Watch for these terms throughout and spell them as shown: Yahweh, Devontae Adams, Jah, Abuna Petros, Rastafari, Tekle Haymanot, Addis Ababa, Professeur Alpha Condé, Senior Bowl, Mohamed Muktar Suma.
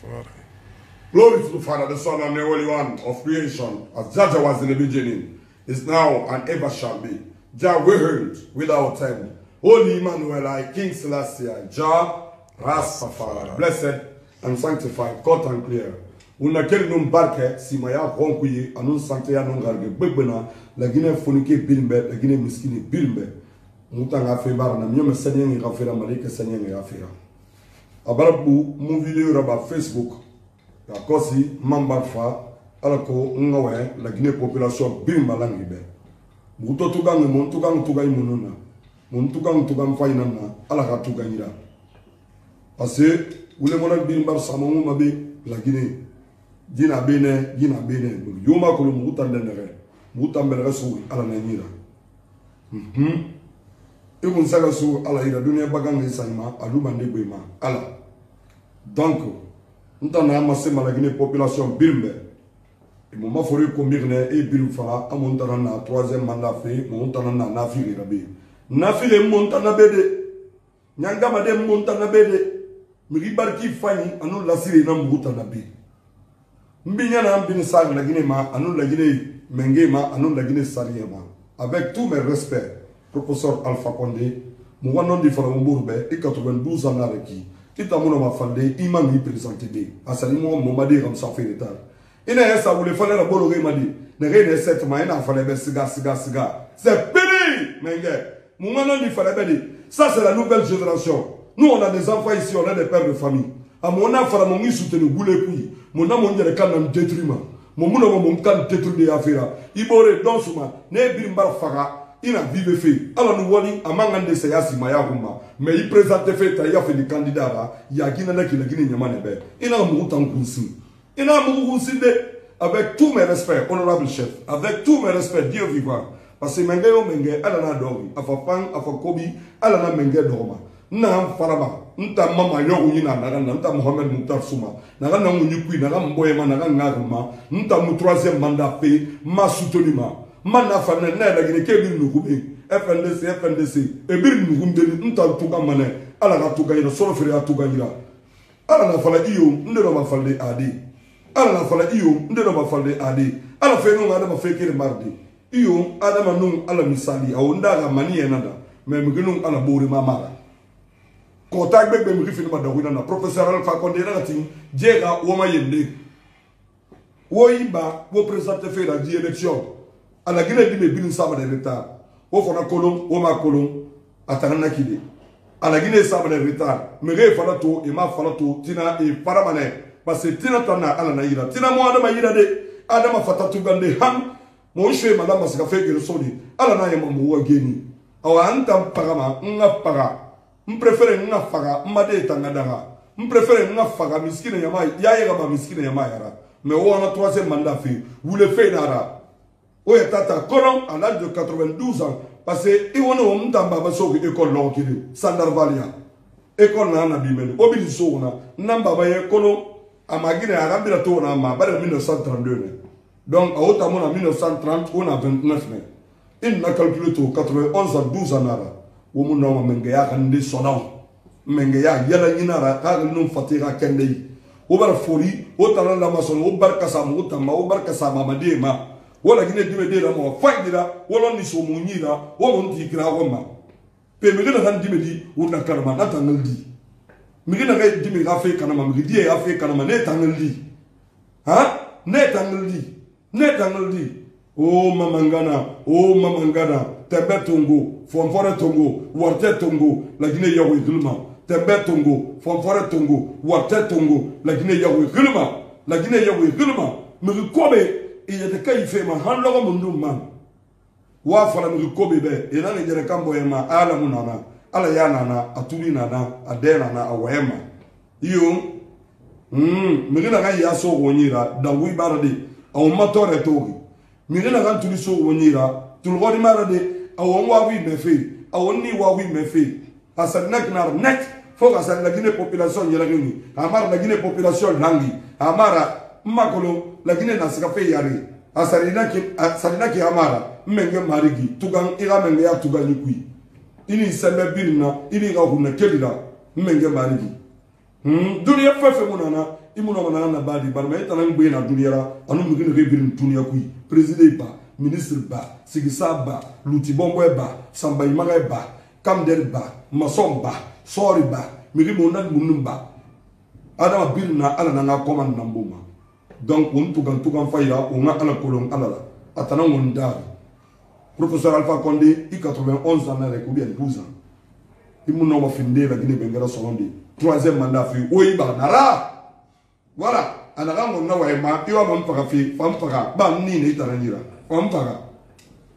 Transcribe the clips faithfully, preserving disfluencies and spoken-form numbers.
Father. Glory to the Father, the Son, and the Holy One of creation, as Jah was in the beginning, is now and ever shall be. Jah word without end. Holy Emmanuel, I King Celestia, Jah, Rastafari, blessed and sanctified, cut and clear. Una keli numbarke si maya gonkuye anun sancte ya nongarge begbena lagine fonike bilmbe lagine miskini bilmbe mutanga febara na myome sanyengi gafira malike sanyengi gafira abarabu mu video raba Facebook ya kosi mambarfa alako ngawe lagine population bimba langibe muto tugangi montu gang tugai mununa montu gang tugam faina na alaka tuganyira ase ule mona bimba samu mabe lagine Dina bene, dina bene. Yuma kolo muta ndenere, muta mbelere sui ala nanyira. Mhm. Ibu nsaga sui ala ira dunia bagangi saima, aluma ndebema ala. Donc, nta na amase malagine population bilmbe. Ibu mafori komirne e bilufala amonta na troisième mandat fe, monta na nafiri rabi. Nafiri monta na bede. Nyanga madem monta na bede. Miribarki fani anu lasiri na muta na bede. Mbinyana mbini sang lagine ma anou lagine menge ma anou lagine sarie ma avec tous mes respects professeur Alpha Condé mo wanon di fara mbourbe e quatre-vingt-douze ans areki itamuna ma fande imam ni présenté dé asali mo mo made comme ça fait retard ina esa wole fane la bolo re made ne re ne sept ma ina fane be siga siga siga c'est fini menge mo wanon di fara be ça c'est la nouvelle génération nous on a des enfants ici on a des pères de famille a mon affaire mon mi soutenu boule puis mon amon de canam détriment mon mon mon can détruire affaire ibore donsuma ne birimba faga ina vive fait alors nous wali amanga de sayasi mayaguma mais il présente fait ya fait le candidat ya gina na kila gina nyama nebe ina mu tankunsi ina mu kunsinde avec tous mes respects honorable chef avec tous mes respects Dieu vivant parce que menga yo menga alana dogi afafang afakobi alana menga doma na faraba nta mama nyoku nyina na na nta Mohamed Muktar Suma na na ngunyikwi na mboyema na ngaguma nta mu troisième mandat pe ma soutenima mana fa na na lagine kebi nukube F N D C F N D C ebir nukumde nta tuka mane ala ka tuka ina solo fere atuka ila ala na fa la iyo ndero ba fa le ade ala na fa la iyo ndero ba fa le ade ala fe no ngada ba fe kire mardi iyo adama nun ala misali awonda ga mani enada me mginu ala bore mama Contact avec mes films de professeur Alpha Condé, Diega Woma Yende. Woiba, vous présentez fait la direction. À la Guinée, il y a un sabre de retard. Vous faites un colon, Woma colon, à Taranakide. À la Guinée, sabre de retard. Mais il faut tout, et ma falato, Tina et Paramane. Parce que Tina Tana, Alanaïra, Tina Moana Yirade, Adama Fatatugande, Ham, mon chef, Madame Mascafé, et le Soli, Alanaïa Mamoua Guéni. Alors, Antam Parama, Nga Para. Je préfère que je préfère que je ne yama pas. Mais on a troisième mandat. Vous le faites. Vous êtes à l'âge de quatre-vingt-douze ans. Parce que vous avez un école qui est Sandarvalia. École qui est en train de mille neuf cent trente-deux. Donc, en mille neuf cent trente, on a vingt-neuf ans. Il n'a calculé tout quatre-vingt-onze ans, douze ans. Womunoma mengeya kande sonaw mengeya yala nyinara ka num fatira kende obar fori otala la mason obar kasam otama obar kasama madema wala gine dibe de la mo faidira wala ni so munyira wala ndi kra wama pe megena kan dibe di wona karma na tangaldi megena kay dibe ka fe kana ma megdi e afi kana ma ne tangaldi ha ne tangaldi ne tangaldi o mamangana o mamangana Tembe Tongo, Fonfore Tongo, Warte Tongo, la Guinée Yahweh Gulma. Tembe Tongo, Fonfore Tongo, Warte Tongo, la Guinée Yahweh Gulma. La Guinée Yahweh Gulma. Mais le Kobe, il y a des cas qui font ma handlora mon nom. Wafala me Kobe, et là il y a des camboyama, à la Munana, à la Yanana, à Tulinana, à Denana, à Wema. Yo, hum, mais la Raya so Wonira, dans Wibaradi, à Omator et Tori. Mais la Rantuliso Wonira, tout le monde marade. Awo wawi mefe awo ni wawi mefe asanak nar net faut asal la Guinée population yela ngini amara la Guinée population langi amara makolo la Guinée nasika fe yari asalina ki asalina ki amara menge marigi tugan ira menge ya tugan kui ini sembe birna ini ga hunna kelila menge marigi Dunia fefe munana imuna munana na badi barma etana ngwe na dunia ra anu mugine rebirin dunia kui president ba ministre ba sigisa ba lutibombo ba samba imaga ba kamder ba masom ba sori ba miri mona munumba adama bil na ala na na command na mboma donc on tukan tukan faya on ala kolon ala atana ngonda professeur Alpha Condé i quatre-vingt-onze ans avec ou bien douze ans imuna wa finde la gine bengara solonde troisième mandat fi oui ba nara voilà anaga ngona wa ma yo ma mpaka fi fam paka ba ni ni tanira fam paka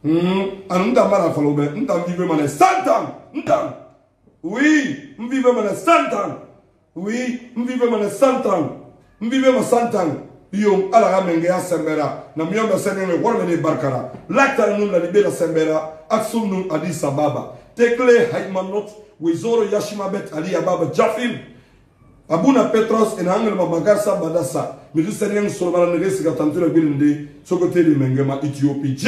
hmm anunda mara falobe ntam vive mane santam ntam oui mvive mane santam oui mvive mane santam mvive mane santam yo alaga menge ya sembera na myamba senene worbe ne barkara lakta nun la libera sembera aksum nun Addis Ababa tekle haymanot Wizoro Yashimabet Ali Ababa Jafim Abuna Petros et Angel Babagasa Badassa. Mais je sais rien sur la négociation qui a tenté la Bilinde, ce côté de Mengema, Ethiopie.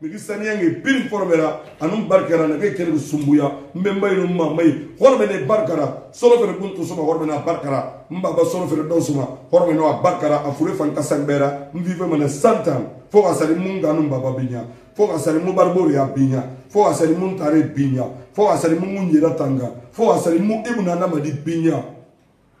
Mais je sais rien et Bill Formera, Anum Barkara, Nekel Sumbuya, Membaï Mamay, Hormene Barkara, Solver Puntusuma, Hormena Barkara, Mbaba Solver Dosuma, Hormena Barkara, Afure Fankasambera, Mvivemane Santam, Forasari Munga Numba Babina. Faut que ça nous barborie à Bigna, faut que ça nous tare Bigna, faut que ça nous mouniera tanga, faut que ça nous ébounana madi Bigna.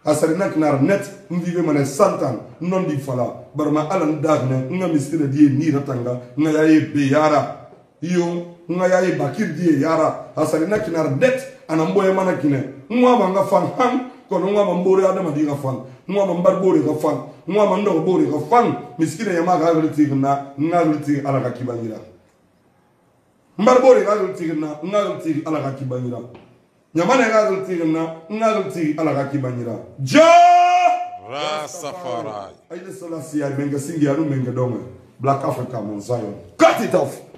À ça n'a qu'un arnet, nous vivons dans les cent ans, non dit fala, barma alan dagne, n'a mistère d'y ni ratanga, n'a yaé beyara, yo, n'a yaé bakir d'y yara, à ça n'a qu'un arnet, à n'amboye manakine, n'a manga fan hang, quand on a mamboré à dama diga fan, n'a mambarborie à fan, n'a mandorborie à fan, miskine yamaga ritigna, n'a ritig à la kakibanira. Mbarbori gagal tigna ngal tig ala gaki banira nyamane gagal tigna ngal tig ala gaki banira jo rasafarai ayi salasi ya benga singi ya rumenga donga black africa mon zion cut it off.